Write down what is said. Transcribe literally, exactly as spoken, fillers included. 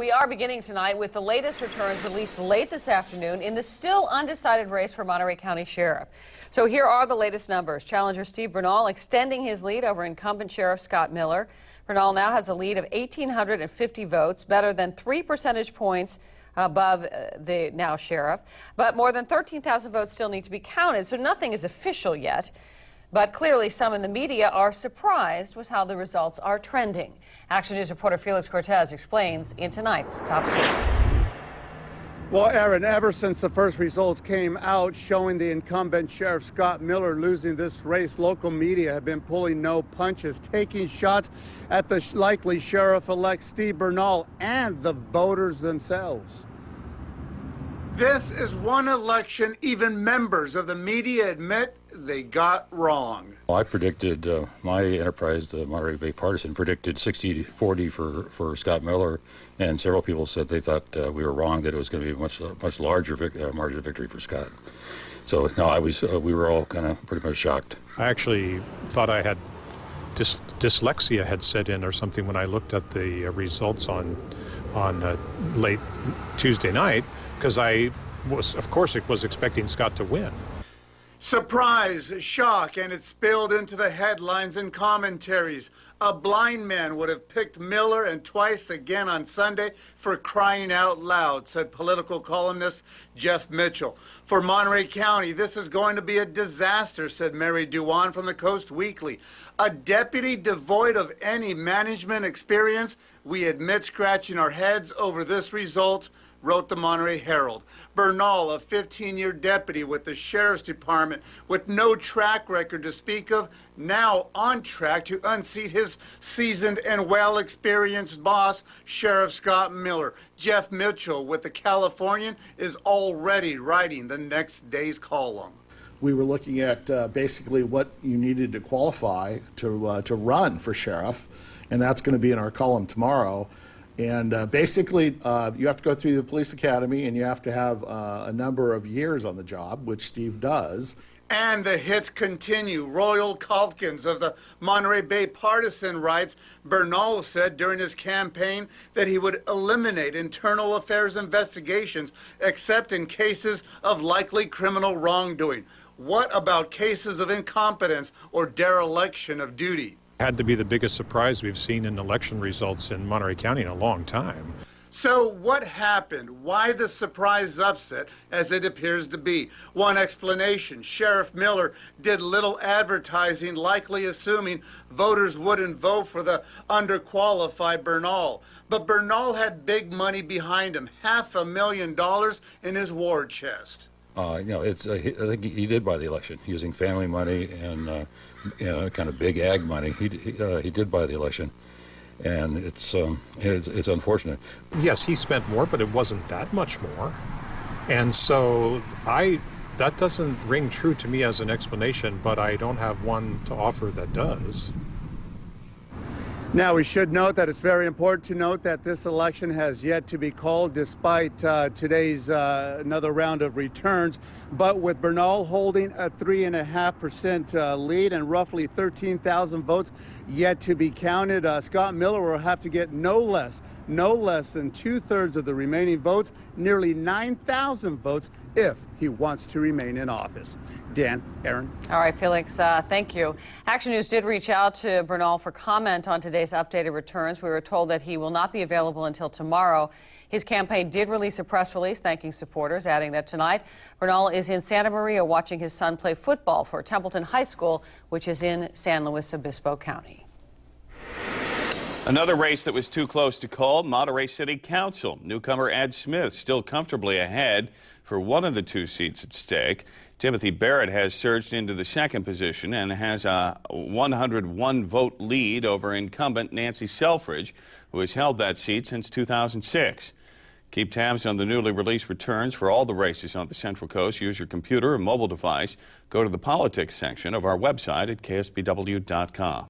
We are beginning tonight with the latest returns released late this afternoon in the still undecided race for Monterey County Sheriff. So here are the latest numbers. Challenger Steve Bernal extending his lead over incumbent Sheriff Scott Miller. Bernal now has a lead of one thousand eight hundred fifty votes, better than three percentage points above uh, the now sheriff. But more than thirteen thousand votes still need to be counted, so nothing is official yet. But clearly some in the media are surprised with how the results are trending. Action News reporter Felix Cortez explains in tonight's Top Story. Well, Aaron, ever since the first results came out showing the incumbent Sheriff Scott Miller losing this race, local media have been pulling no punches, taking shots at the likely sheriff-elect Steve Bernal and the voters themselves. This is one election even members of the media admit they got wrong. Well, I predicted, uh, my enterprise, the Monterey Bay Partisan, predicted sixty forty for, for Scott Miller, and several people said they thought uh, we were wrong, that it was going to be a much, uh, much larger vic uh, margin of victory for Scott. So, no, I was, uh, we were all kind of pretty much shocked. I actually thought I had dys dyslexia had set in or something when I looked at the uh, results on, on uh, late Tuesday night, because I was, of course, it was expecting Scott to win. Surprise, shock, and it spilled into the headlines and commentaries. A blind man would have picked Miller and twice again on Sunday, for crying out loud, said political columnist Jeff Mitchell. For Monterey County, this is going to be a disaster, said Mary Duan from the Coast Weekly. A deputy devoid of any management experience, we admit scratching our heads over this result, wrote the Monterey Herald. Bernal, a fifteen-year deputy with the Sheriff's Department with no track record to speak of, now on track to unseat his seasoned and well-experienced boss, Sheriff Scott Miller. Jeff Mitchell with the Californian is already writing the next day's column. We were looking at uh, basically what you needed to qualify to, uh, to run for sheriff, and that's going to be in our column tomorrow. And uh, basically, uh, you have to go through the police academy, and you have to have uh, a number of years on the job, which Steve does. And the hits continue. Royal Calkins of the Monterey Bay Partisan writes, Bernal said during his campaign that he would eliminate internal affairs investigations except in cases of likely criminal wrongdoing. What about cases of incompetence or dereliction of duty? Had to be the biggest surprise we've seen in election results in Monterey County in a long time. So what happened? Why the surprise upset, as it appears to be? One explanation, Sheriff Miller did little advertising, likely assuming voters wouldn't vote for the underqualified Bernal. But Bernal had big money behind him, half a million dollars in his war chest. Uh, you know, it's, uh, he, I think he did buy the election using family money and uh, you know, kind of big ag money. He, he, uh, he did buy the election, and it's, um, it's, it's unfortunate. Yes, he spent more, but it wasn't that much more. And so I, that doesn't ring true to me as an explanation, but I don't have one to offer that does. Now, we should note that it's very important to note that this election has yet to be called despite uh, today's uh, another round of returns. But with Bernal holding a three point five percent uh, lead and roughly thirteen thousand votes yet to be counted, uh, Scott Miller will have to get no less, no less than two-thirds of the remaining votes, nearly nine thousand votes, if he wants to remain in office. Dan, Aaron. All right, Felix, uh, thank you. Action News did reach out to Bernal for comment on today's updated returns. We were told that he will not be available until tomorrow. His campaign did release a press release thanking supporters, adding that tonight Bernal is in Santa Maria watching his son play football for Templeton High School, which is in San Luis Obispo County. Another race that was too close to call, Monterey City Council. Newcomer Ed Smith still comfortably ahead for one of the two seats at stake. Timothy Barrett has surged into the second position and has a one hundred one vote lead over incumbent Nancy Selfridge, who has held that seat since two thousand six. Keep tabs on the newly released returns for all the races on the Central Coast. Use your computer or mobile device. Go to the politics section of our website at k s b w dot com.